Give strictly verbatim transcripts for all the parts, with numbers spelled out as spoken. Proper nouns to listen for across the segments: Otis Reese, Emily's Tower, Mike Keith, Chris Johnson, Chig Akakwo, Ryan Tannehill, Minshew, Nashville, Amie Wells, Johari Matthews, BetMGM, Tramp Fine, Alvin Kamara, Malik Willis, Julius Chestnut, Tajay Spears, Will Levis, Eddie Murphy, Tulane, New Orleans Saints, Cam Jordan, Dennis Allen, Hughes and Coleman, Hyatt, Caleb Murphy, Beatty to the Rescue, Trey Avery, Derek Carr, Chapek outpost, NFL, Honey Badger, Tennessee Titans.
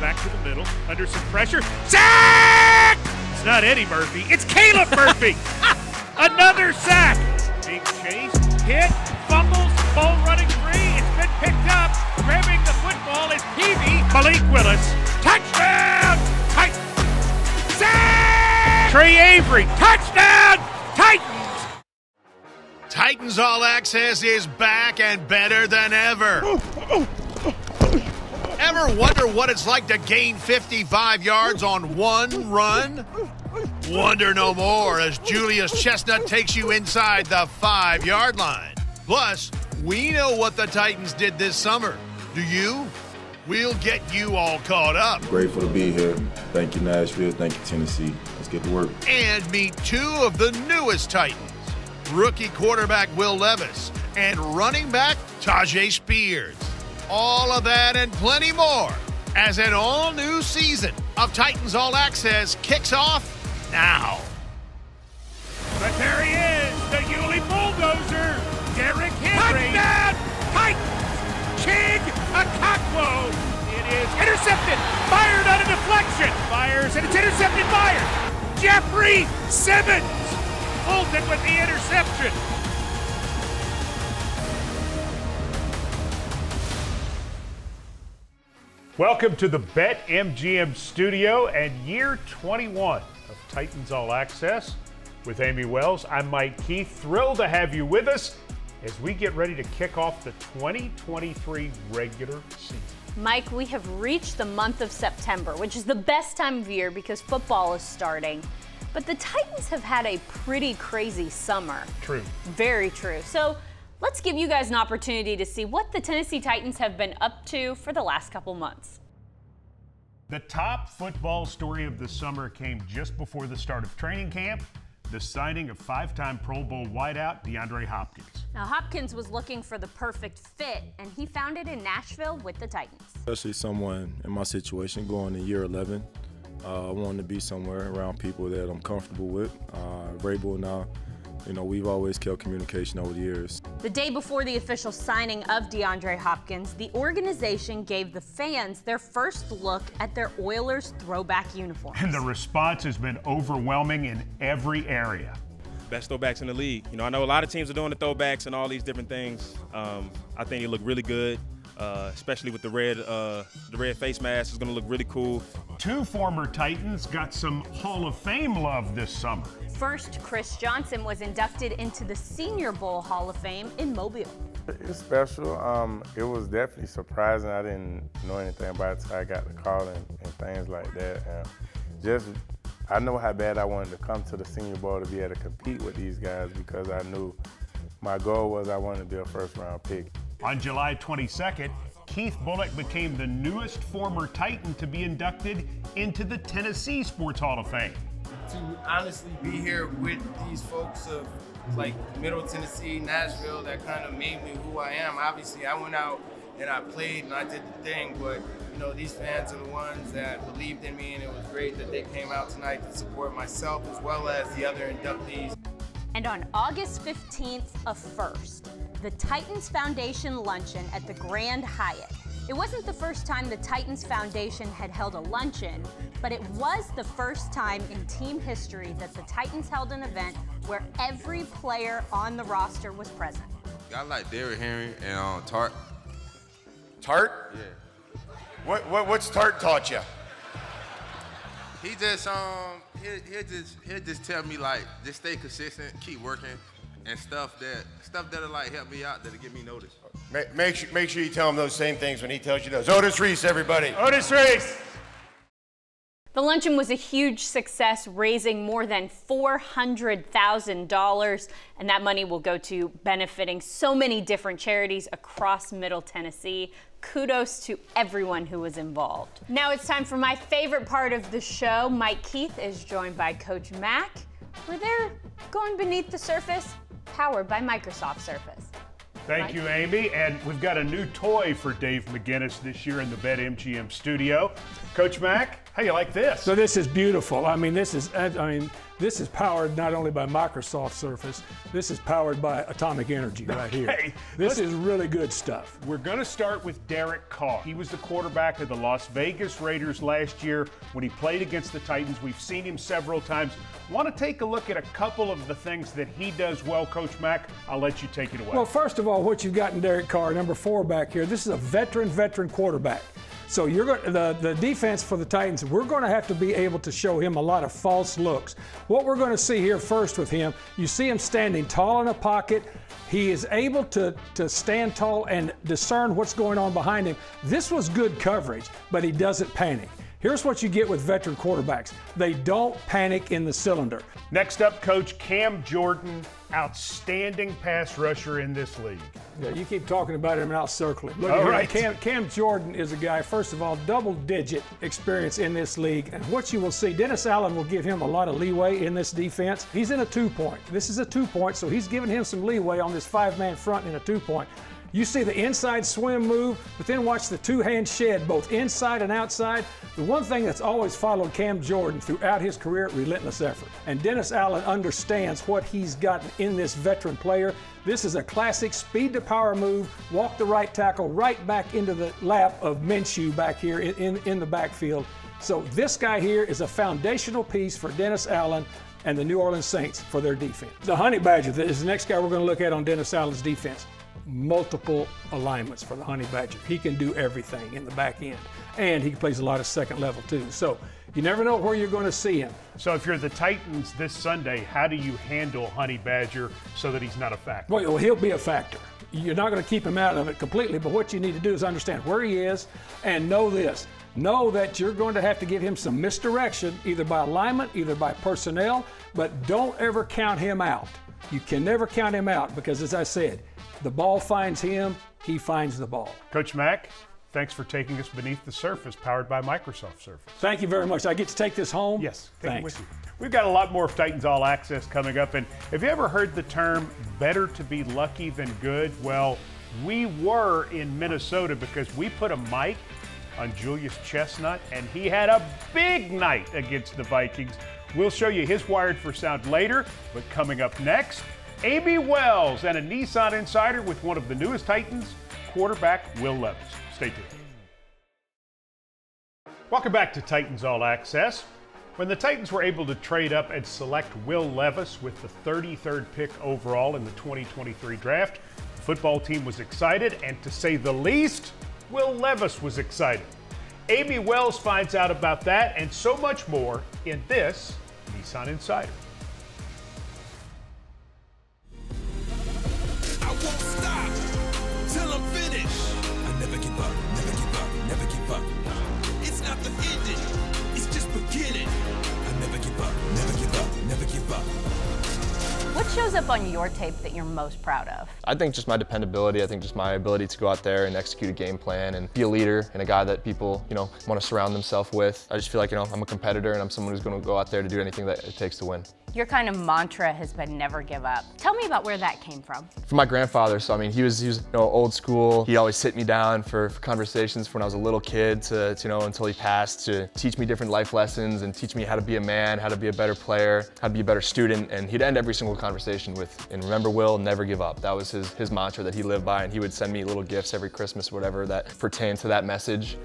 back to the middle, under some pressure. Sack! It's not Eddie Murphy, it's Caleb Murphy! Another sack! Big chase, hit, fumbles, ball running free, it's been picked up. Grabbing the football is Peavy. Malik Willis, touchdown! Titans! Sack! Trey Avery, touchdown! Titans! Titans All Access is back and better than ever. Ever wonder what it's like to gain fifty-five yards on one run? Wonder no more as Julius Chestnut takes you inside the five-yard line. Plus, we know what the Titans did this summer. Do you? We'll get you all caught up. Grateful to be here. Thank you, Nashville. Thank you, Tennessee. Let's get to work. And meet two of the newest Titans. Rookie quarterback Will Levis and running back Tajay Spears. All of that and plenty more as an all-new season of Titans All Access kicks off now. But there he is, the Yulee Bulldozer, Derek Henry. Touchdown, Titans! Chig Akakwo. It is intercepted, fired on a deflection. Fires, and it's intercepted, fired. Jeffrey Simmons. Fulton with the interception. Welcome to the BetMGM studio and year twenty-one of Titans All Access with Amie Wells. I'm Mike Keith, thrilled to have you with us as we get ready to kick off the twenty twenty-three regular season. Mike, we have reached the month of September, which is the best time of year because football is starting. But the Titans have had a pretty crazy summer. True. Very true. So let's give you guys an opportunity to see what the Tennessee Titans have been up to for the last couple months. The top football story of the summer came just before the start of training camp, the signing of five-time Pro Bowl wideout DeAndre Hopkins. Now, Hopkins was looking for the perfect fit, and he found it in Nashville with the Titans. Especially someone in my situation going to year eleven. Uh, I wanted to be somewhere around people that I'm comfortable with. Uh, Rabel and I, you know, we've always kept communication over the years. The day before the official signing of DeAndre Hopkins, the organization gave the fans their first look at their Oilers throwback uniforms. And the response has been overwhelming in every area. Best throwbacks in the league. You know, I know a lot of teams are doing the throwbacks and all these different things. Um, I think they look really good. Uh, especially with the red, uh, the red face mask is going to look really cool. Two former Titans got some Hall of Fame love this summer. First, Chris Johnson was inducted into the Senior Bowl Hall of Fame in Mobile. It's special. Um, it was definitely surprising. I didn't know anything about it until I got the call and, and things like that. And just, I know how bad I wanted to come to the Senior Bowl to be able to compete with these guys because I knew my goal was I wanted to be a first-round pick. On July twenty-second, Keith Bullock became the newest former Titan to be inducted into the Tennessee Sports Hall of Fame. To honestly be here with these folks of like Middle Tennessee, Nashville, that kind of made me who I am. Obviously, I went out and I played and I did the thing, but you know, these fans are the ones that believed in me, and it was great that they came out tonight to support myself as well as the other inductees. And on August fifteenth of first, the Titans Foundation luncheon at the Grand Hyatt. It wasn't the first time the Titans Foundation had held a luncheon, but it was the first time in team history that the Titans held an event where every player on the roster was present. I like Derek Henry and um, Tart. Tart? Yeah. What, what, what's Tart taught you? He just, um, he'll, he'll just, he'll just tell me, like, just stay consistent, keep working, and stuff that stuff that'll like help me out, that'll get me noticed. Make, make sure make sure you tell him those same things when he tells you those. Otis Reese, everybody. Otis Reese. The luncheon was a huge success, raising more than four hundred thousand dollars, and that money will go to benefiting so many different charities across Middle Tennessee. Kudos to everyone who was involved. Now it's time for my favorite part of the show. Mike Keith is joined by Coach Mack. We're there going beneath the surface, powered by Microsoft Surface. Thank Mike. you, Amie. And we've got a new toy for Dave McGinnis this year in the BetMGM studio. Coach Mack, How do you like this? So this is beautiful. I mean, this is I mean, this is powered not only by Microsoft Surface, this is powered by atomic energy right okay. here. This Let's, is really good stuff. We're going to start with Derek Carr. He was the quarterback of the Las Vegas Raiders last year when he played against the Titans. We've seen him several times. Want to take a look at a couple of the things that he does well, Coach Mack? I'll let you take it away. Well, first of all, what you've got in Derek Carr, number four back here, this is a veteran, veteran quarterback. So you're going to, the, the defense for the Titans, we're going to have to be able to show him a lot of false looks. What we're going to see here first with him, you see him standing tall in a pocket. He is able to, to stand tall and discern what's going on behind him. This was good coverage, but he doesn't panic. Here's what you get with veteran quarterbacks. They don't panic in the cylinder. Next up, Coach, Cam Jordan, outstanding pass rusher in this league. Yeah, you keep talking about him and I'll circle it. Look, all right. Cam, Cam Jordan is a guy, first of all, double-digit experience in this league. And what you will see, Dennis Allen will give him a lot of leeway in this defense. He's in a two-point. This is a two-point, so he's giving him some leeway on this five-man front in a two-point. You see the inside swim move, but then watch the two-hand shed, both inside and outside. The one thing that's always followed Cam Jordan throughout his career, relentless effort. And Dennis Allen understands what he's gotten in this veteran player. This is a classic speed-to-power move, walk the right tackle right back into the lap of Minshew back here in, in, in the backfield. So this guy here is a foundational piece for Dennis Allen and the New Orleans Saints for their defense. The Honey Badger is the next guy we're going to look at on Dennis Allen's defense. Multiple alignments for the Honey Badger. He can do everything in the back end, and he plays a lot of second level too. So you never know where you're going to see him. So if you're the Titans this Sunday, how do you handle Honey Badger so that he's not a factor? Well, he'll be a factor. You're not going to keep him out of it completely, but what you need to do is understand where he is and know this. Know that you're going to have to give him some misdirection, either by alignment, either by personnel, but don't ever count him out. You can never count him out because, as I said, the ball finds him, he finds the ball. Coach Mack, thanks for taking us beneath the surface, powered by Microsoft Surface. Thank you very much. I get to take this home? Yes, take thanks. It with you. We've got a lot more of Titans All Access coming up. And have you ever heard the term, better to be lucky than good? Well, we were in Minnesota because we put a mic on Julius Chestnut, and he had a big night against the Vikings. We'll show you his Wired for Sound later, but coming up next, Amie Wells and a Nissan Insider with one of the newest Titans, quarterback Will Levis. Stay tuned. Welcome back to Titans All Access. When the Titans were able to trade up and select Will Levis with the thirty-third pick overall in the twenty twenty-three draft, the football team was excited, and to say the least, Will Levis was excited. Amie Wells finds out about that and so much more in this Nissan Insider. What shows up on your tape that you're most proud of? I think just my dependability. I think just my ability to go out there and execute a game plan and be a leader and a guy that people, you know, want to surround themselves with. I just feel like, you know, I'm a competitor and I'm someone who's going to go out there to do anything that it takes to win. Your kind of mantra has been never give up. Tell me about where that came from. From my grandfather. So I mean, he was, he was, you know, old school. He always sit me down for, for conversations from when I was a little kid to, to, you know, until he passed, to teach me different life lessons and teach me how to be a man, how to be a better player, how to be a better student. And he'd end every single conversation conversation with, and remember, Will, never give up. That was his, his mantra that he lived by, and he would send me little gifts every Christmas, whatever, that pertained to that message.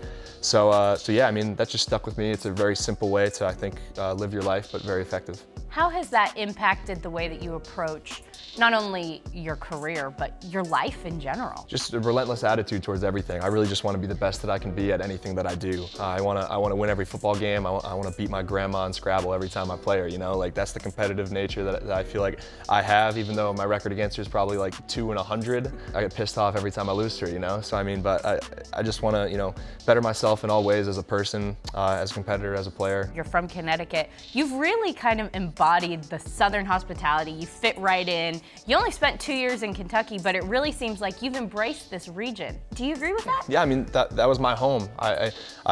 So, uh, so yeah, I mean, that just stuck with me. It's a very simple way to, I think, uh, live your life, but very effective. How has that impacted the way that you approach not only your career, but your life in general? Just a relentless attitude towards everything. I really just want to be the best that I can be at anything that I do. Uh, I want to I want to win every football game. I, I want to beat my grandma in Scrabble every time I play her, you know? Like, that's the competitive nature that, that I feel like I have, even though my record against her is probably like two and a hundred. I get pissed off every time I lose to her, you know? So, I mean, but I, I just want to, you know, better myself in all ways as a person, uh, as a competitor, as a player. You're from Connecticut. You've really kind of embodied the Southern hospitality. You fit right in. You only spent two years in Kentucky, but it really seems like you've embraced this region. Do you agree with that? Yeah, I mean, that, that was my home. I, I,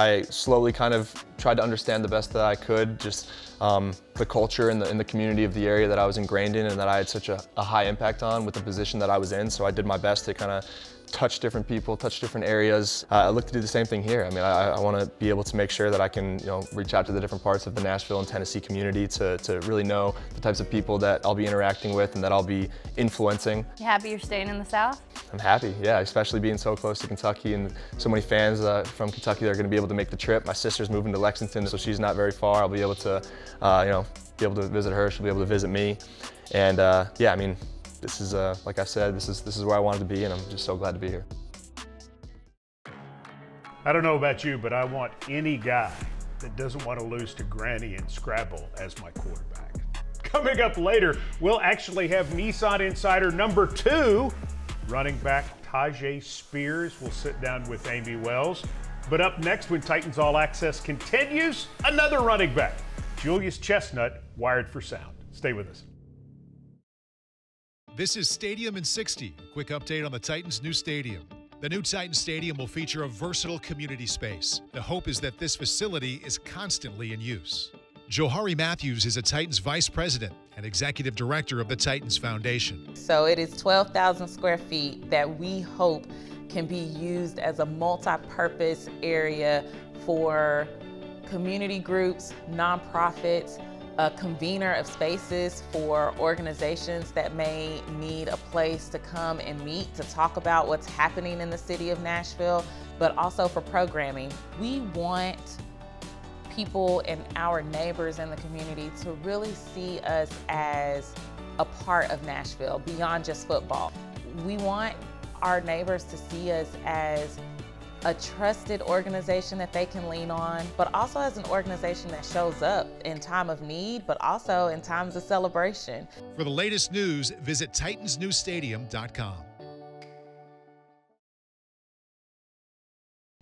I slowly kind of tried to understand the best that I could, just um, the culture and the, and the community of the area that I was ingrained in and that I had such a, a high impact on with the position that I was in. So I did my best to kind of touch different people, touch different areas. Uh, I look to do the same thing here. I mean, I, I want to be able to make sure that I can, you know, reach out to the different parts of the Nashville and Tennessee community to, to really know the types of people that I'll be interacting with and that I'll be influencing. You happy you're staying in the South? I'm happy, yeah, especially being so close to Kentucky and so many fans uh, from Kentucky that are going to be able to make the trip. My sister's moving to Lexington, so she's not very far. I'll be able to, uh, you know, be able to visit her. She'll be able to visit me. And uh, yeah, I mean, this is, uh, like I said, this is, this is where I wanted to be, and I'm just so glad to be here. I don't know about you, but I want any guy that doesn't want to lose to Granny and Scrabble as my quarterback. Coming up later, we'll actually have Nissan Insider number two. Running back Tajay Spears will sit down with Amie Wells. But up next, when Titans All Access continues, another running back, Julius Chestnut, wired for sound. Stay with us. This is Stadium in sixty. Quick update on the Titans' new stadium. The new Titan Stadium will feature a versatile community space. The hope is that this facility is constantly in use. Johari Matthews is a Titans vice president and executive director of the Titans Foundation. So it is twelve thousand square feet that we hope can be used as a multi-purpose area for community groups, nonprofits, a convener of spaces for organizations that may need a place to come and meet to talk about what's happening in the city of Nashville, but also for programming. We want people and our neighbors in the community to really see us as a part of Nashville beyond just football. We want our neighbors to see us as a trusted organization that they can lean on, but also as an organization that shows up in time of need, but also in times of celebration. For the latest news, visit Titans New Stadium dot com.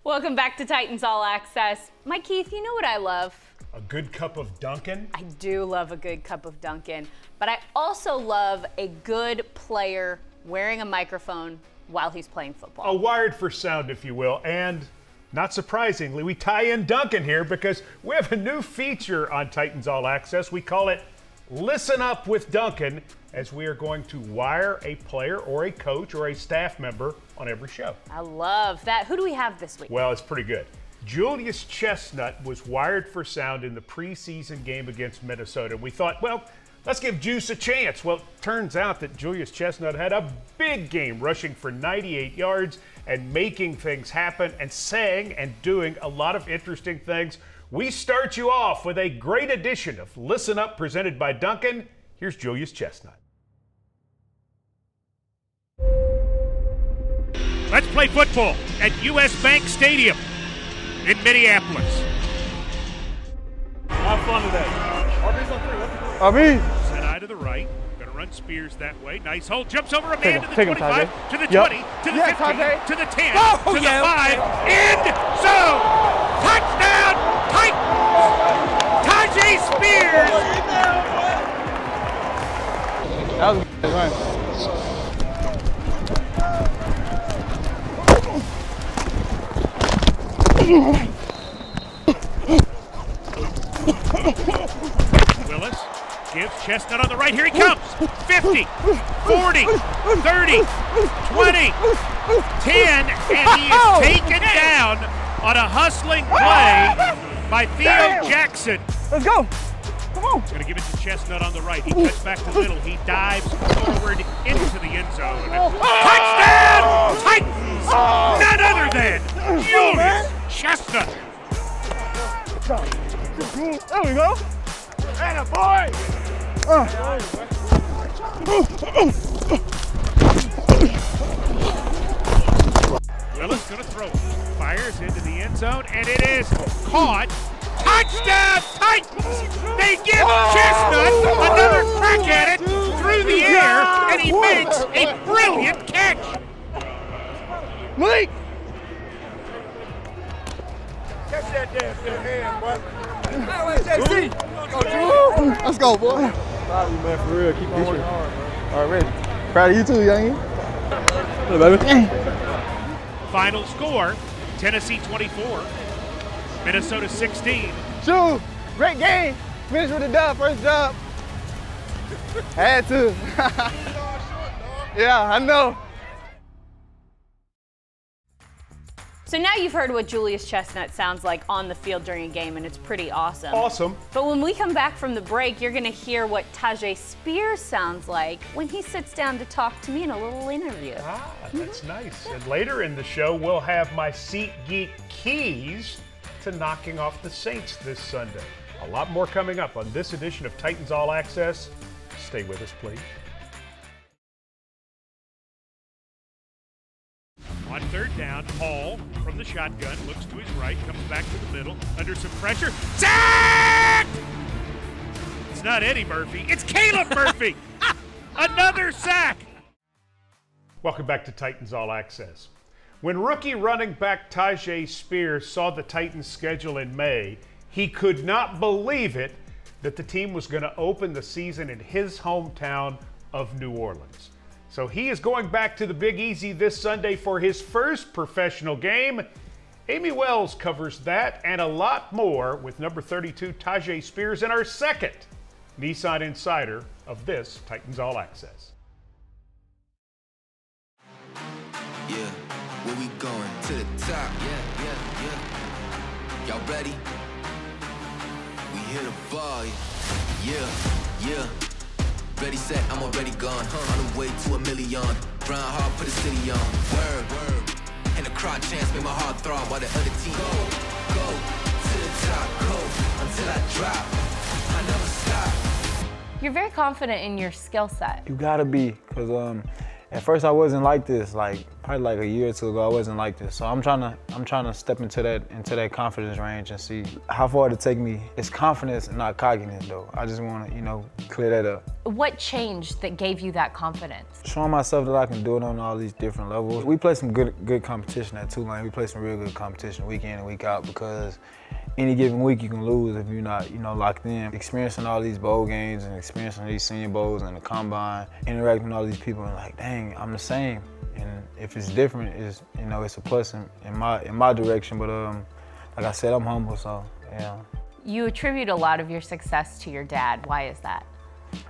Welcome back to Titans All Access. Mike Keith, you know what I love? A good cup of Dunkin'? I do love a good cup of Dunkin', but I also love a good player wearing a microphone while he's playing football. A wired for sound, if you will. And not surprisingly, we tie in Dunkin' here because we have a new feature on Titans All Access. We call it Listen Up with Dunkin', as we are going to wire a player or a coach or a staff member on every show. I love that. Who do we have this week? Well, it's pretty good. Julius Chestnut was wired for sound in the preseason game against Minnesota. We thought, well, let's give Juice a chance. Well, it turns out that Julius Chestnut had a big game, rushing for ninety-eight yards and making things happen and saying and doing a lot of interesting things. We start you off with a great edition of Listen Up, presented by Dunkin'. Here's Julius Chestnut. Let's play football at U S Bank Stadium in Minneapolis. Have fun today. R B's on three. R B. To the right, gonna run Spears that way. Nice hole, jumps over a man him, to the twenty-five, him, to the yep. twenty, to the yeah, fifteen, to the ten, oh, to yeah. the five, end zone, touchdown Titans! Tajay Spears. That was a good run. Willis gives Chestnut on the right, here he comes, fifty, forty, thirty, twenty, ten, and he is taken down on a hustling play by Theo Jackson. Let's go, come on. He's gonna give it to Chestnut on the right, he cuts back to middle, he dives forward into the end zone. Touchdown Titans, none other than Julius Chestnut. There we go. And a boy! Uh. Willis gonna throw. Fires into the end zone, and it is caught. Touchdown Titans! They give Chestnut another crack at it through the air, and he makes a brilliant catch. Malik! Catch that damn thing, man, boy. Let's go, boy. Love you, man, for real. Keep on working hard, man. All right, ready. Proud of you too, youngie. Final score, Tennessee twenty-four, Minnesota sixteen. Shoot, great game. Finish with a dub, first dub. Had to. Yeah, I know. So now you've heard what Julius Chestnut sounds like on the field during a game, and it's pretty awesome. Awesome. But when we come back from the break, you're going to hear what Tajay Spears sounds like when he sits down to talk to me in a little interview. Ah, that's mm-hmm. nice. Yeah. And later in the show, we'll have my Seat Geek keys to knocking off the Saints this Sunday. A lot more coming up on this edition of Titans All Access. Stay with us, please. On third down, Hall from the shotgun, looks to his right, comes back to the middle, under some pressure, sacked! It's not Eddie Murphy, it's Caleb Murphy! Another sack! Welcome back to Titans All Access. When rookie running back Tajay Spears saw the Titans schedule in May, he could not believe it that the team was going to open the season in his hometown of New Orleans. So he is going back to the Big Easy this Sunday for his first professional game. Amie Wells covers that and a lot more with number thirty-two Tajay Spears in our second Nissan Insider of this Titans All Access. Yeah, where we going? To the top. Yeah, yeah, yeah. Y'all ready? We hit a ball. Yeah, yeah. Ready, set, I'm already gone. Huh? On the way to a million. Grind hard, put a city on. Word, word. And the crowd chants make my heart throb while the other team. Go, go, to the top, go, until I drop. I never stop. You're very confident in your skill set. You gotta be, because um, at first I wasn't like this. Like, probably like a year or two ago, I wasn't like this. So I'm trying to, I'm trying to step into that, into that confidence range and see how far it'll take me. It's confidence and not cockiness, though. I just want to, you know, clear that up. What changed that gave you that confidence? Showing myself that I can do it on all these different levels. We play some good good competition at Tulane. We play some real good competition week in and week out, because any given week you can lose if you're not, you know, locked in. Experiencing all these bowl games and experiencing these senior bowls and the combine, interacting with all these people and like, dang, I'm the same. And if it's different, it's, you know, it's a plus in, in my in my direction. But um, like I said, I'm humble, so yeah. You attribute a lot of your success to your dad. Why is that?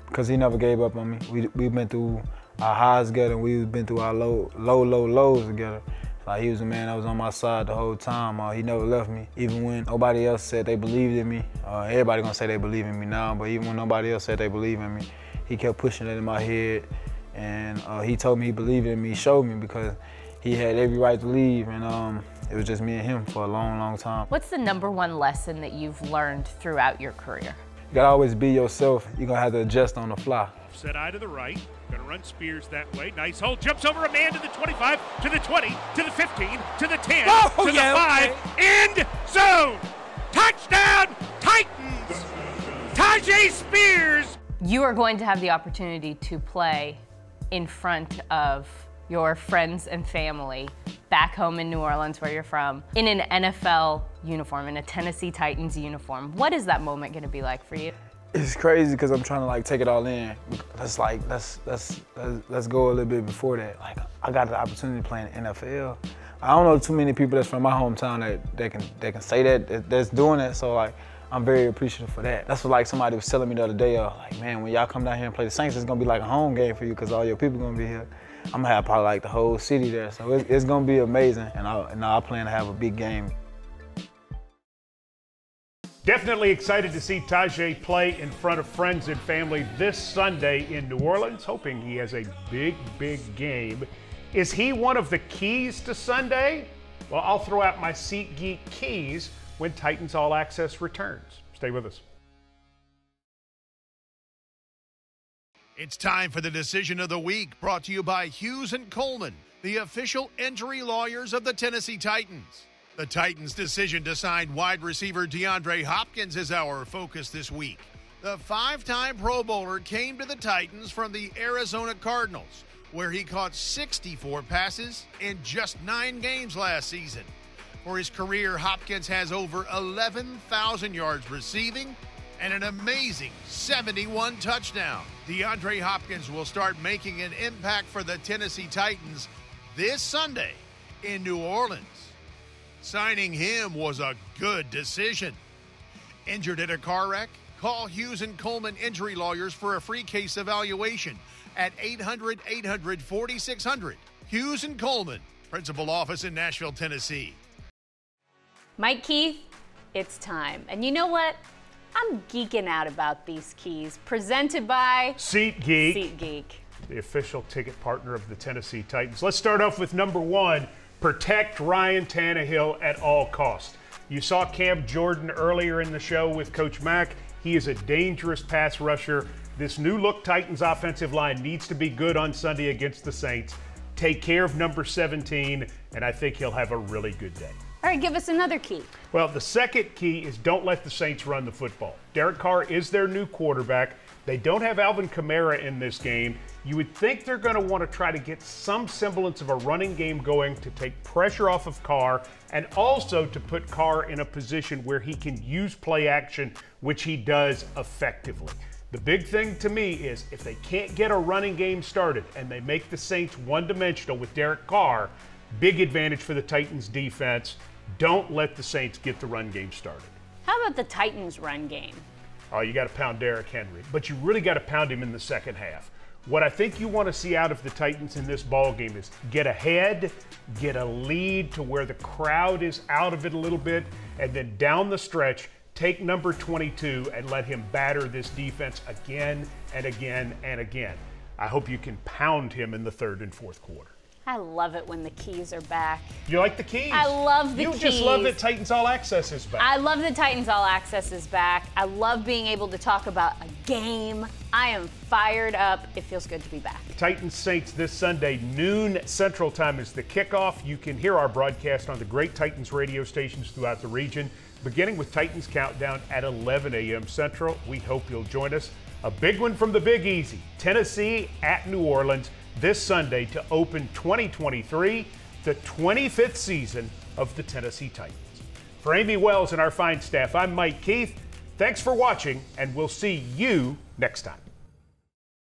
Because he never gave up on me. We, we've been through our highs together, and we've been through our low, low, low lows together. Like, he was a man that was on my side the whole time. Uh, he never left me. Even when nobody else said they believed in me, uh, everybody gonna say they believe in me now, but even when nobody else said they believe in me, he kept pushing it in my head. And uh, he told me he believed in me, showed me, because he had every right to leave. And um, it was just me and him for a long, long time. What's the number one lesson that you've learned throughout your career? You gotta always be yourself. You're gonna have to adjust on the fly. Set eye to the right, gonna run Spears that way. Nice hole, jumps over a man to the twenty-five, to the twenty, to the fifteen, to the ten, oh, to yeah, the five, okay. End zone! Touchdown, Titans! Tajay Spears! You are going to have the opportunity to play in front of your friends and family back home in New Orleans, where you're from, in an N F L uniform, in a Tennessee Titans uniform. What is that moment gonna be like for you? It's crazy, because I'm trying to like take it all in. Let's like, let's, let's, let's, let's go a little bit before that. Like, I got the opportunity to play in the N F L. I don't know too many people that's from my hometown that, that, can, that can say that, that's doing that, so like, I'm very appreciative for that. That's what like somebody was telling me the other day, uh, like, man, when y'all come down here and play the Saints, it's gonna be like a home game for you, because all your people gonna be here. I'm gonna have probably like the whole city there, so it's, it's gonna be amazing, and I, and I plan to have a big game. Definitely excited to see Tajay play in front of friends and family this Sunday in New Orleans, hoping he has a big, big game. Is he one of the keys to Sunday? Well, I'll throw out my Seat Geek keys when Titans All Access returns. Stay with us. It's time for the decision of the week, brought to you by Hughes and Coleman, the official injury lawyers of the Tennessee Titans. The Titans' decision to sign wide receiver DeAndre Hopkins is our focus this week. The five-time Pro Bowler came to the Titans from the Arizona Cardinals, where he caught sixty-four passes in just nine games last season. For his career, Hopkins has over eleven thousand yards receiving and an amazing seventy-one touchdowns. DeAndre Hopkins will start making an impact for the Tennessee Titans this Sunday in New Orleans. Signing him was a good decision. Injured in a car wreck? Call Hughes and Coleman Injury Lawyers for a free case evaluation at eight hundred, eight hundred, forty-six hundred. Hughes and Coleman, principal office in Nashville, Tennessee. Mike Keith, it's time. And you know what? I'm geeking out about these keys. Presented by Seat Geek. Seat Geek, the official ticket partner of the Tennessee Titans. Let's start off with number one, protect Ryan Tannehill at all costs. You saw Cam Jordan earlier in the show with Coach Mack. He is a dangerous pass rusher. This new look Titans offensive line needs to be good on Sunday against the Saints. Take care of number seventeen, and I think he'll have a really good day. All right, give us another key. Well, the second key is don't let the Saints run the football. Derek Carr is their new quarterback. They don't have Alvin Kamara in this game. You would think they're going to want to try to get some semblance of a running game going to take pressure off of Carr and also to put Carr in a position where he can use play action, which he does effectively. The big thing to me is if they can't get a running game started and they make the Saints one-dimensional with Derek Carr, big advantage for the Titans defense. Don't let the Saints get the run game started. How about the Titans run game? Oh, you got to pound Derek Henry, but you really got to pound him in the second half. What I think you want to see out of the Titans in this ball game is get ahead, get a lead to where the crowd is out of it a little bit, and then down the stretch, take number twenty-two and let him batter this defense again and again and again. I hope you can pound him in the third and fourth quarter. I love it when the keys are back. You like the keys? I love the you keys. You just love that Titans All Access is back. I love that Titans All Access is back. I love being able to talk about a game. I am fired up. It feels good to be back. Titans Saints this Sunday, noon Central Time is the kickoff. You can hear our broadcast on the great Titans radio stations throughout the region, beginning with Titans Countdown at eleven a m Central. We hope you'll join us. A big one from the Big Easy, Tennessee at New Orleans, this Sunday to open twenty twenty-three, the twenty-fifth season of the Tennessee Titans. For Amie Wells and our fine staff, I'm Mike Keith. Thanks for watching, and we'll see you next time.